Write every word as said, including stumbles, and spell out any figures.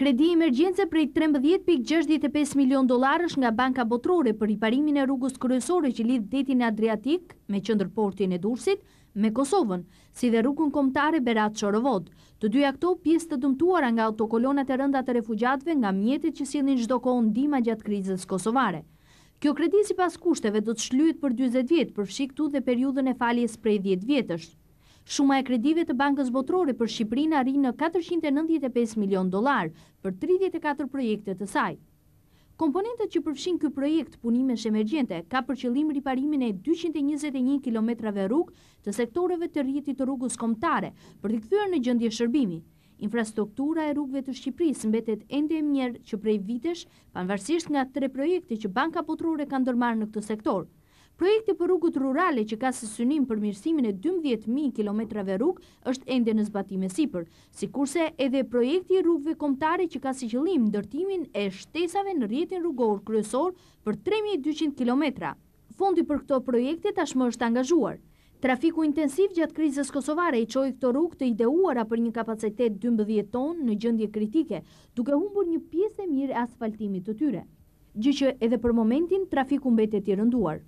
Kredi emergjence prej trembëdhjetë pikë gjashtëdhjetë e pesë milion dollarësh nga Banka Botërore për riparimin e rrugës kryesore që lidh detin e Adriatik me qendërportin e Durrësit me Kosovën, si dhe rrugën kombëtare Berat-Çorovodë. Të dyja këto pjesë të dëmtuara nga autokolonat e rënda të refugjatëve nga mjetet që sillnin çdo kohë ndihmë gjatë krizës kosovare. Kjo kredi sipas kushteve do të shlyhet për dyzet vjet, përfshi këtu dhe periudhën e faljes prej dhjetë vjetësh. Shuma e kredive të Bankës Botërore për Shqipërinë arrin në katërqind e nëntëdhjetë e pesë milion dollar për tridhjetë e katër projekte të saj. Komponentët që përfshin ky projekt punimesh emergjente ka për qëllim riparimin e dyqind e njëzet e një kilometrave rrugë të sektoreve të rrjetit të rrugës kombëtare për t'i kthyer në gjendje shërbimi. Infrastruktura e rrugëve të Shqipërisë mbetet ende e mirë që prej vitesh, pavarësisht nga tre projekte që Banka Botërore ka ndërmarrë në këtë sektor. Projekti për rrugët rurale që ka së synim për mirësimin e dymbëdhjetë mijë kilometrave rrugë është ende në zbatime sipër, sikurse edhe projekti i rrugëve kombëtare që ka si qëllim ndërtimin e shtesave në rrjetin rrugor kryesor për tre mijë e dyqind kilometra. Fondi për këto projekte tashmë është angazhuar. Trafiku intensiv gjatë krizës kosovare i çoi këto rrugë të ideuara për një kapacitet dymbëdhjetë ton në gjendje kritike, duke humbur një pjesë e mirë e asfaltimit të tyre. Gjë që edhe për momentin trafiku mbetet i rënduar.